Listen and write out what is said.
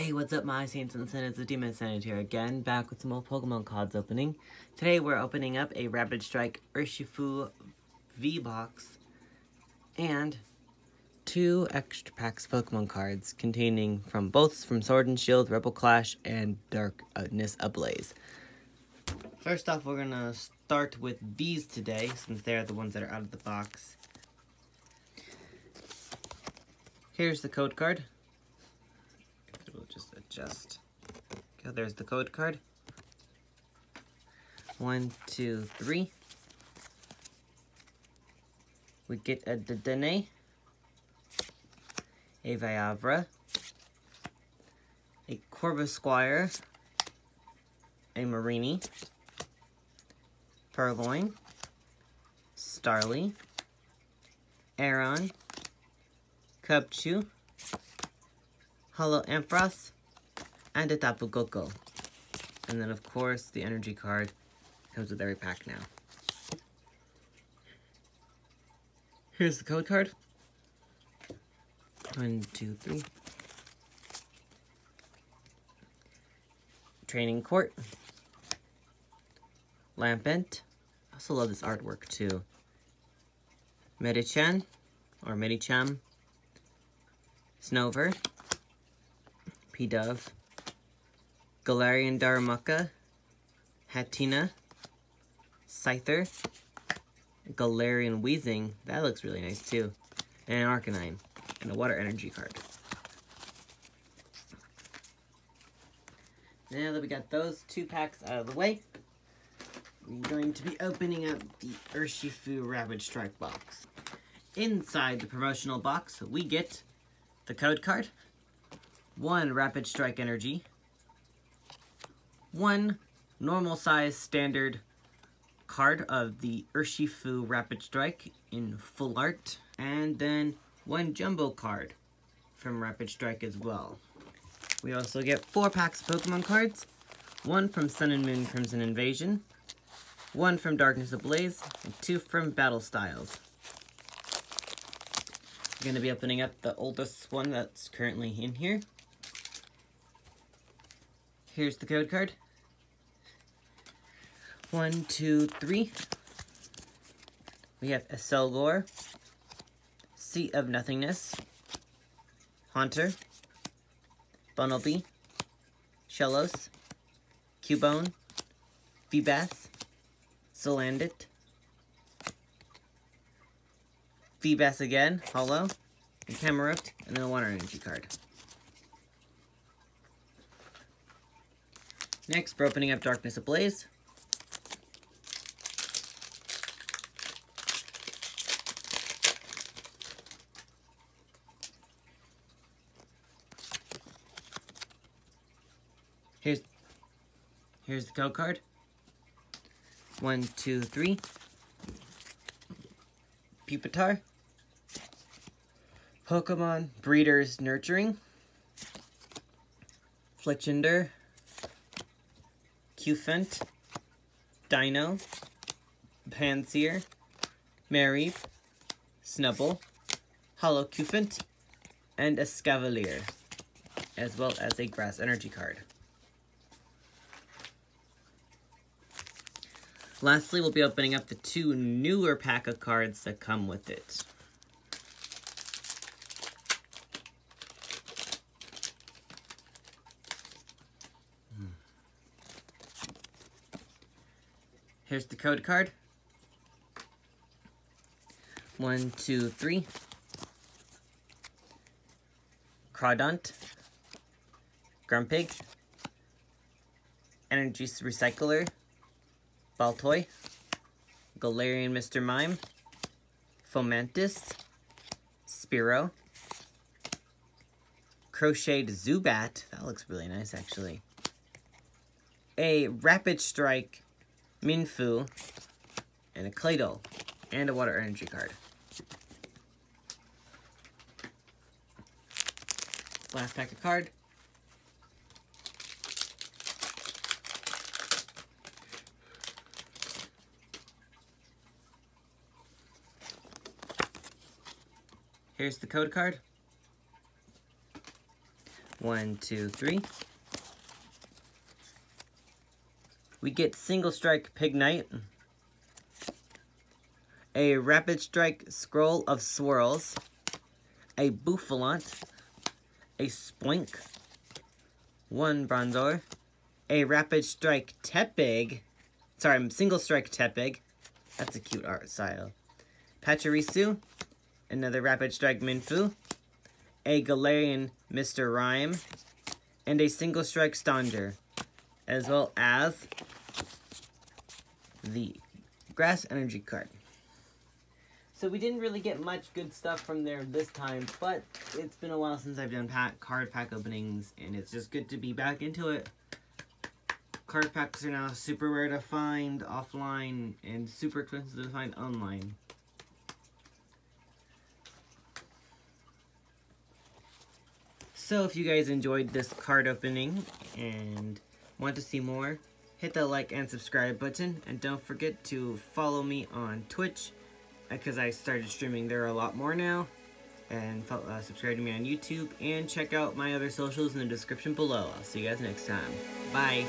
Hey, what's up my Saints and Sinners, the Demon Senate here again, back with some more Pokemon cards opening. Today we're opening up a Rapid Strike Urshifu V box and two extra packs of Pokemon cards containing from Sword and Shield, Rebel Clash, and Darkness Ablaze. First off, we're going to start with these today, since they're the ones that are out of the box. Here's the code card. We'll just adjust. Okay, there's the code card. 1, 2, 3. We get a Dedenne, a Vibrava, a Corvus Squire, a Marini, Purloin, Starly, Aron, Cub Chew, Hollow Ampharos, and a Tapu Koko. And then, of course, the energy card comes with every pack now. Here's the code card. 1, 2, 3. Training Court. Lampent. I also love this artwork, too. Medicham. Snover. Pidove, Galarian Darumaka, Hatina, Scyther, Galarian Weezing, that looks really nice too, and an Arcanine, and a Water Energy card. Now that we got those two packs out of the way, I'm going to be opening up the Urshifu Rapid Strike box. Inside the promotional box, we get the code card, 1 Rapid Strike Energy, 1 normal size standard card of the Urshifu Rapid Strike in full art, and then 1 jumbo card from Rapid Strike as well. We also get 4 packs of Pokemon cards, 1 from Sun and Moon Crimson Invasion, 1 from Darkness Ablaze, and 2 from Battle Styles. I'm going to be opening up the oldest one that's currently in here. Here's the code card. 1, 2, 3. We have Accelgor, Sea of Nothingness, Haunter, Bunnelby, Shellos, Cubone, Feebas, Salandit, Feebas again, Hollow, and Camerupt, and then a Water Energy card. Next, we're opening up Darkness Ablaze. Here's the code card. 1, 2, 3. Pupitar. Pokemon Breeders Nurturing. Fletchender. Cufant, Dino, Pansear, Mareep, Snubble, Hollow Cufant, and a Scavalier, as well as a Grass Energy card. Lastly, we'll be opening up the 2 newer pack of cards that come with it. Here's the code card. 1, 2, 3. Crawdont. Grumpig. Energy Recycler. Baltoy. Galarian Mr. Mime. Fomantis. Spearow. Crocheted Zubat. That looks really nice, actually. A Rapid Strike Minfu, and a Claydol, and a Water Energy card. Last pack of card. Here's the code card. 1, 2, 3. We get Single Strike Pignite, a Rapid Strike Scroll of Swirls, a Buffalant, a Spoink, one Bronzor, a Rapid Strike Tepig, sorry, Single Strike Tepig, that's a cute art style, Pachirisu, another Rapid Strike Minfu, a Galarian Mr. Rhyme, and a Single Strike Staunger, as well as the Grass Energy card. So we didn't really get much good stuff from there this time, but it's been a while since I've done card pack openings, and it's just good to be back into it. Card packs are now super rare to find offline and super expensive to find online. So if you guys enjoyed this card opening and want to see more, hit that like and subscribe button, and don't forget to follow me on Twitch, because I started streaming there a lot more now, and subscribe to me on YouTube, and check out my other socials in the description below. I'll see you guys next time. Bye!